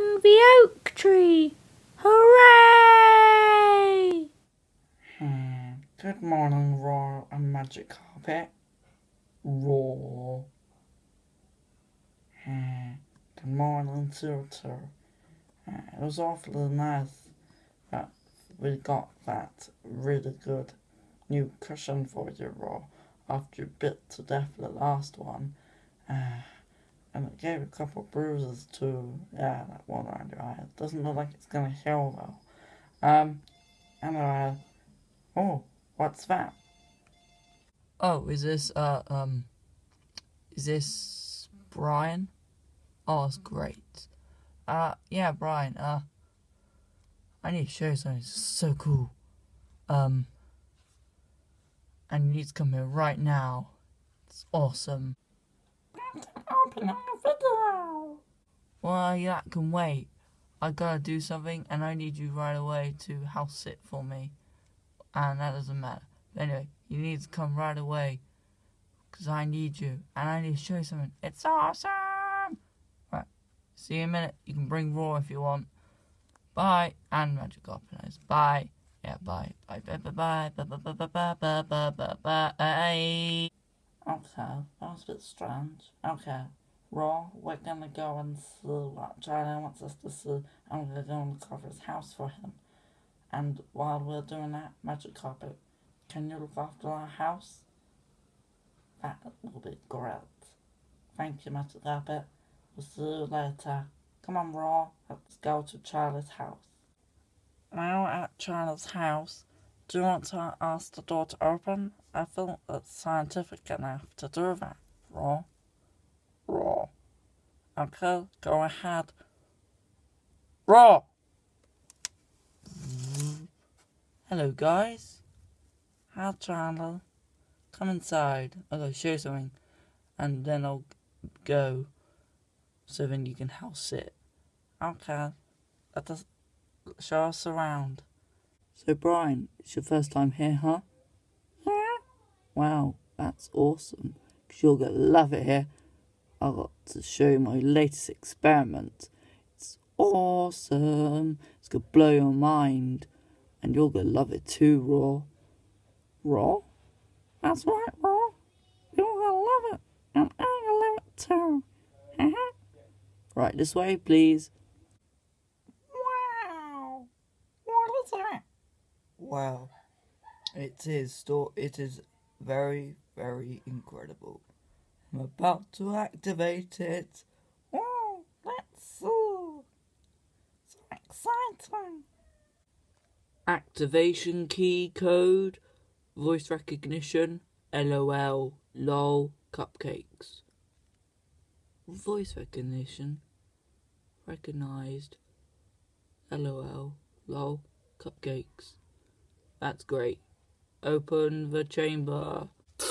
Brian the Oak-Tree. Hooray! Good morning, Royal and Magic Carpet. Roar. Good morning, Tutor. It was awfully nice that we got that really good new cushion for you, Roar, after you bit to death the last one. And it gave a couple bruises too. Yeah, that one around your eye. It doesn't look like it's gonna heal though. Anyway. Oh, what's that? Oh, is this Brian? Oh, that's great. Yeah, Brian, I need to show you something. It's so cool. And you need to come here right now. It's awesome. Open up the video. Well, yeah, I can wait. I gotta do something, and I need you right away to house sit for me. And that doesn't matter. But anyway, you need to come right away, because I need you, and I need to show you something. It's awesome! Right, see you in a minute. You can bring Roar if you want. Bye! And Magic Carpet. Bye! Yeah, bye. Bye, bye, bye, bye, bye, bye, bye, bye, bye, bye, bye, bye, bye. Okay, that was a bit strange. Okay, Roar, we're gonna go and see what Charlie wants us to see, and we're gonna go and cover his house for him. And while we're doing that, Magic Carpet, can you look after our house? That will be great. Thank you, Magic Carpet. We'll see you later. Come on, Roar, let's go to Charlie's house. Now at Charlie's house, do you want to ask the door to open? I feel it's scientific enough to do that, Roar. Roar. Okay, go ahead. Roar! Hello, guys. Hi, Charlie. Come inside. I'll go show you something, and then I'll go, so then you can house sit. Okay. Let us show us around. So, Brian, it's your first time here, huh? Yeah. Wow, that's awesome. 'Cause you're gonna love it here. I got to show you my latest experiment. It's awesome. It's gonna blow your mind. And you're gonna love it too, Roar. Roar? That's right, Roar. You're gonna love it. And I'm gonna love it too. Right, this way, please. Wow. What is that? Wow. It is very, very incredible. I'm about to activate it. Wow, let's see. So exciting. Activation key code, voice recognition, LOL, LOL, cupcakes. Voice recognition, recognized, LOL, LOL, cupcakes. That's great. Open the chamber. So,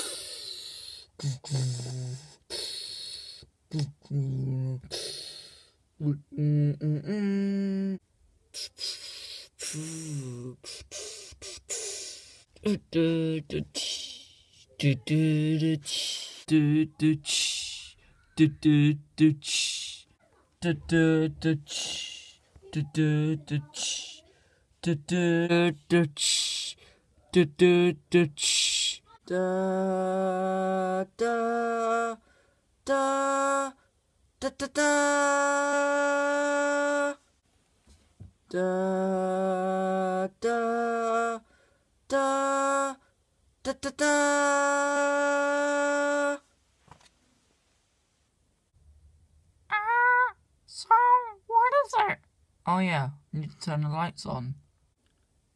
what is it? Oh yeah, I need to turn the lights on.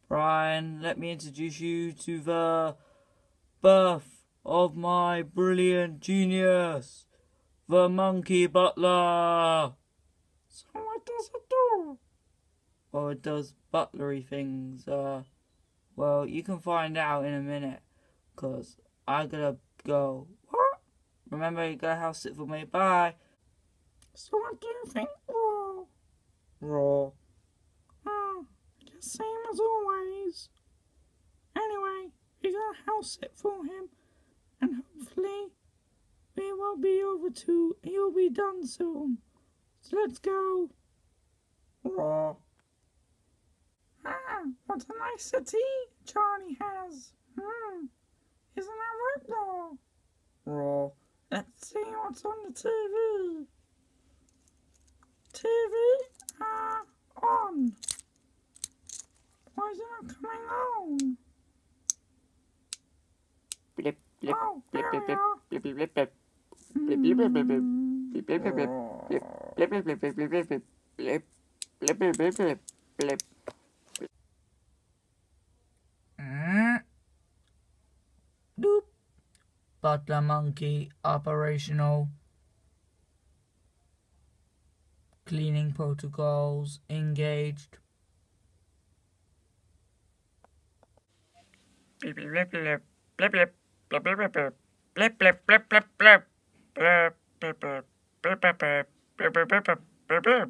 Brian, let me introduce you to the birth of my brilliant genius, the monkey butler. So what does it do? Well, it does butlery things. Well, you can find out in a minute, 'cause I gotta go. What? Remember, you gotta house sit for me. Bye. So what do you think, Roar? Roar. Same as always. Anyway, you gotta house sit for him, and hopefully it will be over too. He'll be done soon. So let's go. Or, ah, what a nice settee Charlie has. Isn't that right, though? Or, let's see what's on the TV. TV, on. Why is it not coming on? Blip, blip, oh, blip, blip, blip, blip, blip, blip, blip, blip, blip, blip, blip, blip, blip, blip, blip, blip, blip, blip, blip, blip. Doop. Butler monkey operational. Cleaning protocols engaged. Blip blip blip blip blip blip blip blip blip blip blip blip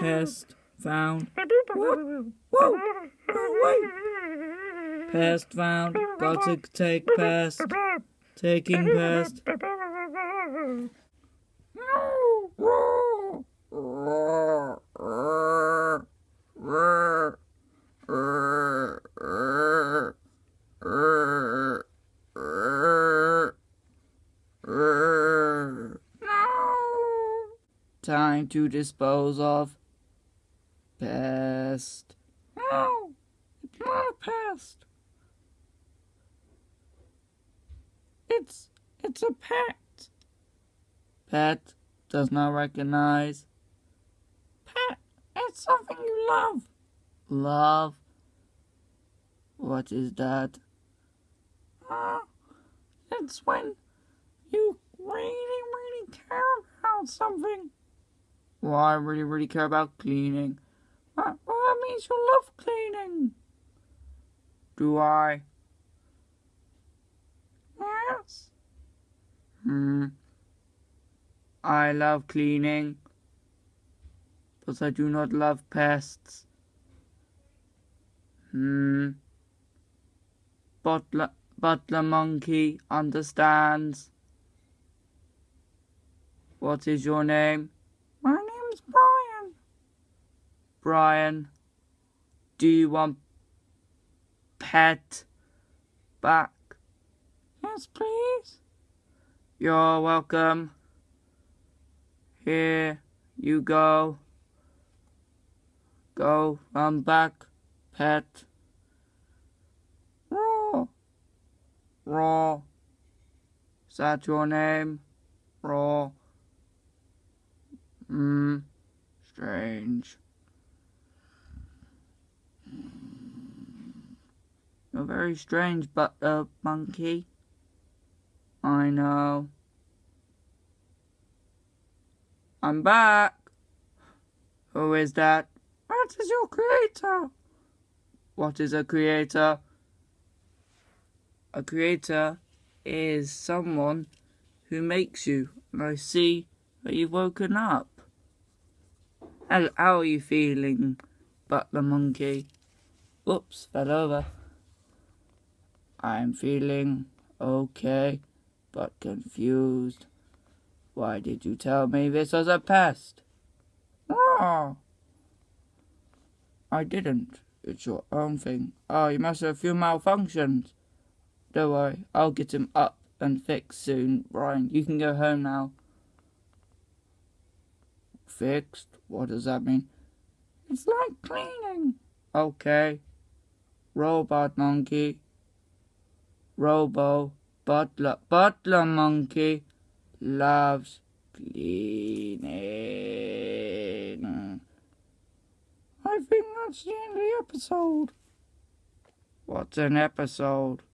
Pest found. What? Whoa! No, wait! Pest found. Got to take pest. Taking pest. Time to dispose of pest. No, it's not a pest. It's a pet. Pet does not recognize. Pet, it's something you love. Love? What is that? It's when you really care about something. Well, I really care about cleaning. Well, that means you love cleaning. Do I? Yes. I love cleaning, but I do not love pests. Butler monkey understands. What is your name? My name's Brian. Brian, do you want pet back? Yes, please. You're welcome. Here you go. Go, run back, pet. Raw. Raw. Is that your name? Raw. Strange. You're very strange, Butler monkey. I know. I'm back. Who is that? That is your creator. What is a creator? A creator is someone who makes you. And I see that you've woken up. How are you feeling, Butler monkey? Whoops, fell over. I'm feeling okay, but confused. Why did you tell me this was a pest? Oh, I didn't. It's your own thing. Oh, you must have a few malfunctions. Don't worry, I'll get him up and fixed soon. Brian, you can go home now. fixed? What does that mean? It's like cleaning. Okay. Robot monkey. Robo. Butler monkey. Loves cleaning. I think that's the end of the episode. What's an episode?